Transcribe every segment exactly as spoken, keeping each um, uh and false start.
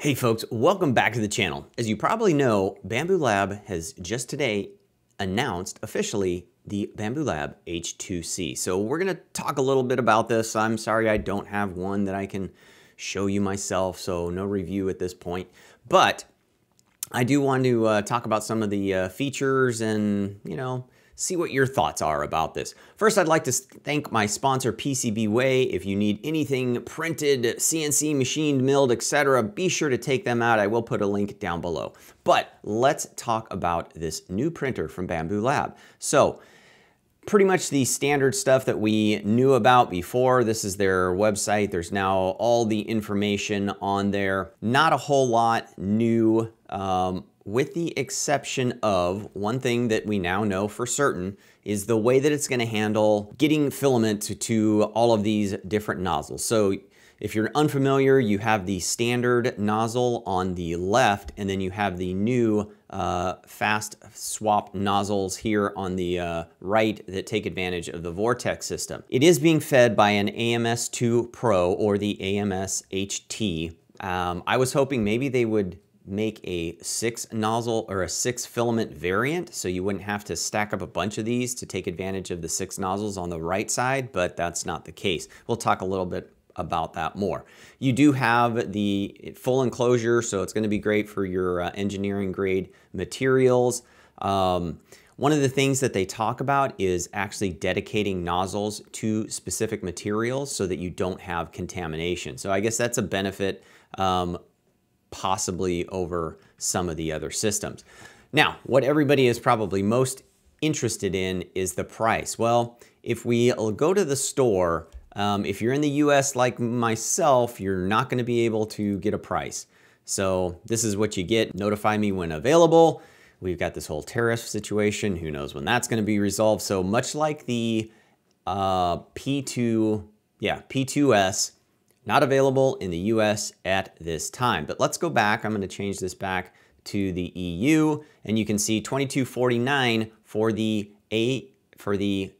Hey folks, welcome back to the channel. As you probably know, Bambu Lab has just today announced officially the Bambu Lab H two C. So we're gonna talk a little bit about this. I'm sorry I don't have one that I can show you myself, so no review at this point. But I do want to uh, talk about some of the uh, features and, you know, see what your thoughts are about this. First, I'd like to thank my sponsor, PCBWay. If you need anything printed, C N C machined, milled, et cetera, be sure to take them out. I will put a link down below. But let's talk about this new printer from Bambu Lab. So, pretty much the standard stuff that we knew about before. This is their website. There's now all the information on there. Not a whole lot new. Um, with the exception of one thing that we now know for certain is the way that it's gonna handle getting filament to, to all of these different nozzles. So if you're unfamiliar, you have the standard nozzle on the left, and then you have the new uh, fast swap nozzles here on the uh, right that take advantage of the Vortek system. It is being fed by an A M S two Pro or the A M S H T. Um, I was hoping maybe they would make a six nozzle or a six filament variant, so you wouldn't have to stack up a bunch of these to take advantage of the six nozzles on the right side, but that's not the case. We'll talk a little bit about that more. You do have the full enclosure, so it's going to be great for your uh, engineering grade materials. Um, one of the things that they talk about is actually dedicating nozzles to specific materials so that you don't have contamination. So I guess that's a benefit, um, possibly over some of the other systems. Now, what everybody is probably most interested in is the price. Well, if we go to the store, um, if you're in the U S like myself, you're not gonna be able to get a price. So this is what you get. Notify me when available. We've got this whole tariff situation. Who knows when that's gonna be resolved. So much like the uh, P two, yeah, P two S, not available in the U S at this time. But let's go back. I'm going to change this back to the E U, and you can see twenty-two forty-nine for the a for the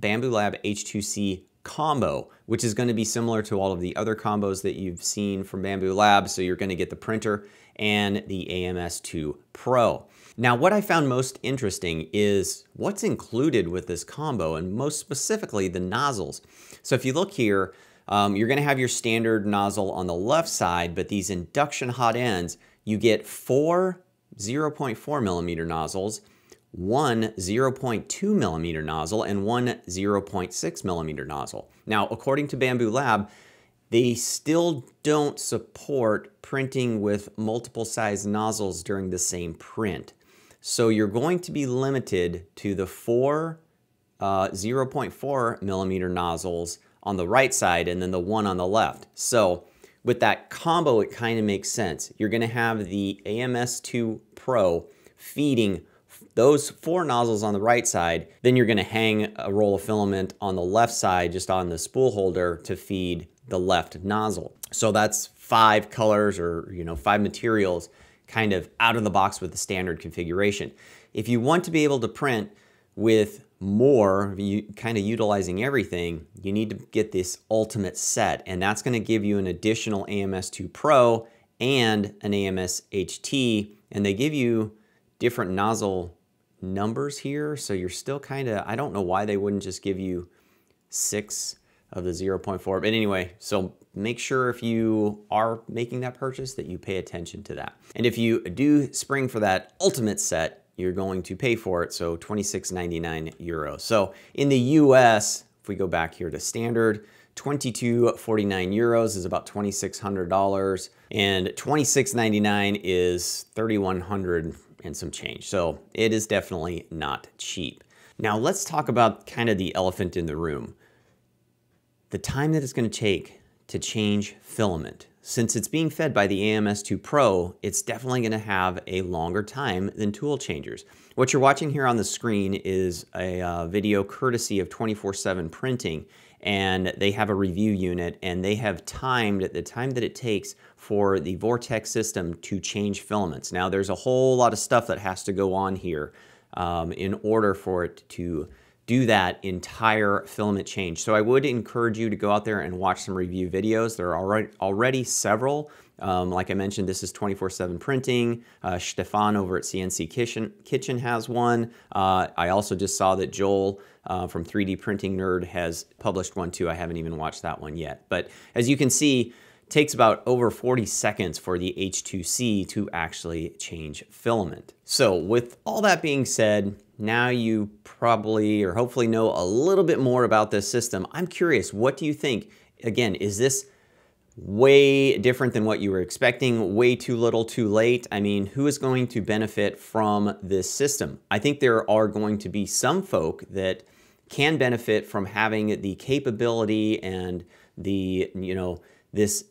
Bambu Lab H two C combo, which is going to be similar to all of the other combos that you've seen from Bambu Lab. So you're going to get the printer and the A M S two Pro. Now, what I found most interesting is what's included with this combo, and most specifically the nozzles. So if you look here, Um, you're gonna have your standard nozzle on the left side, but these induction hot ends, you get four zero point four millimeter nozzles, one zero point two millimeter nozzle, and one zero point six millimeter nozzle. Now, according to Bambu Lab, they still don't support printing with multiple size nozzles during the same print. So you're going to be limited to the four uh, zero point four millimeter nozzles on the right side and then the one on the left. So with that combo, it kind of makes sense. You're gonna have the A M S two Pro feeding those four nozzles on the right side, then you're gonna hang a roll of filament on the left side just on the spool holder to feed the left nozzle. So that's five colors, or you know, five materials kind of out of the box with the standard configuration. If you want to be able to print with more, you kind of utilizing everything, you need to get this ultimate set, and that's going to give you an additional A M S two Pro and an A M S H T, and they give you different nozzle numbers here, so you're still kind of, I don't know why they wouldn't just give you six of the zero point four, but anyway, so make sure if you are making that purchase that you pay attention to that. And if you do spring for that ultimate set, you're going to pay for it, so twenty-six ninety-nine euro. So in the U S, if we go back here to standard, twenty-two forty-nine euros is about twenty-six hundred dollars, and twenty-six ninety-nine is thirty-one hundred and some change. So it is definitely not cheap. Now let's talk about kind of the elephant in the room. The time that it's gonna take to change filament. Since it's being fed by the A M S two Pro, it's definitely gonna have a longer time than tool changers. What you're watching here on the screen is a uh, video courtesy of twenty-four seven Printing, and they have a review unit, and they have timed the time that it takes for the Vortek system to change filaments. Now, there's a whole lot of stuff that has to go on here um, in order for it to do that entire filament change. So I would encourage you to go out there and watch some review videos. There are already several Um, like I mentioned, this is twenty-four seven printing. Uh, Stefan over at C N C Kitchen, Kitchen has one. Uh, I also just saw that Joel uh, from three D Printing Nerd has published one too. I haven't even watched that one yet. But as you can see, it takes about over forty seconds for the H two C to actually change filament. So with all that being said, now you probably or hopefully know a little bit more about this system. I'm curious, what do you think? Again, is this way different than what you were expecting? Way too little, too late? I mean, who is going to benefit from this system? I think there are going to be some folk that can benefit from having the capability and the, you know, this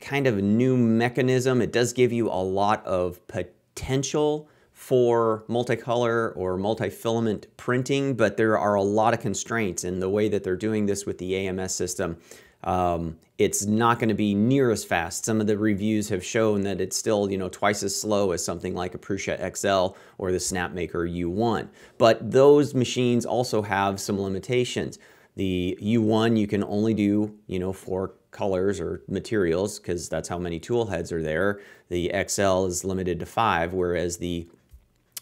kind of new mechanism. It does give you a lot of potential for multicolor or multi-filament printing, but there are a lot of constraints in the way that they're doing this with the A M S system. Um, it's not going to be near as fast. Some of the reviews have shown that it's still, you know, twice as slow as something like a Prusa X L or the Snapmaker U one. But those machines also have some limitations. The U one you can only do, you know, four colors or materials because that's how many tool heads are there. The X L is limited to five, whereas the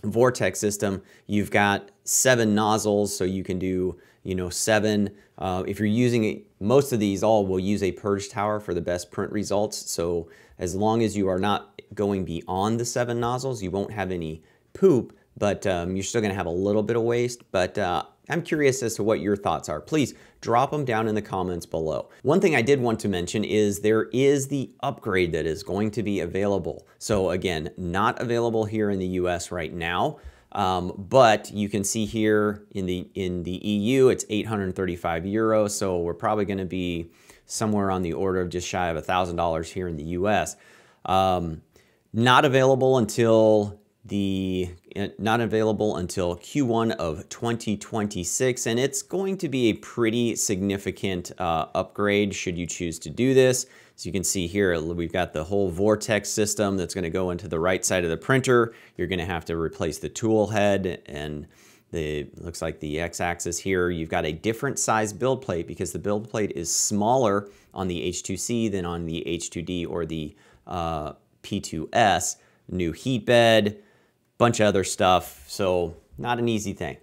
Vortek system, you've got seven nozzles, so you can do, you know, seven. Uh, if you're using it, most of these all will use a purge tower for the best print results. So as long as you are not going beyond the seven nozzles, you won't have any poop, but um, you're still going to have a little bit of waste. But uh, I'm curious as to what your thoughts are. Please drop them down in the comments below. One thing I did want to mention is there is the upgrade that is going to be available. So again, not available here in the U S right now, um, but you can see here in the, in the E U, it's eight hundred thirty-five euro. So we're probably gonna be somewhere on the order of just shy of a thousand dollars here in the U S. Um, not available until The not available until Q one of twenty twenty-six, and it's going to be a pretty significant uh, upgrade should you choose to do this. So you can see here, we've got the whole Vortek system that's going to go into the right side of the printer. You're going to have to replace the tool head and the looks like the x-axis here. You've got a different size build plate because the build plate is smaller on the H two C than on the H two D or the uh, P two S. New heat bed. Bunch of other stuff, so not an easy thing.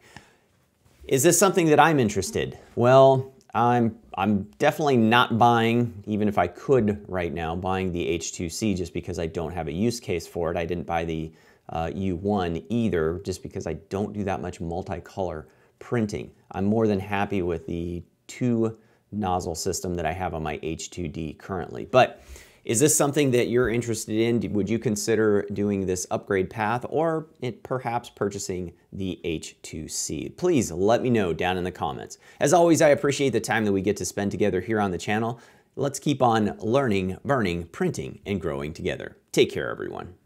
Is this something that I'm interested? Well, I'm, I'm definitely not buying, even if I could right now, buying the H two C just because I don't have a use case for it. I didn't buy the uh, U one either just because I don't do that much multicolor printing. I'm more than happy with the two nozzle system that I have on my H two D currently. But is this something that you're interested in? Would you consider doing this upgrade path or it perhaps purchasing the H two C? Please let me know down in the comments. As always, I appreciate the time that we get to spend together here on the channel. Let's keep on learning, burning, printing, and growing together. Take care, everyone.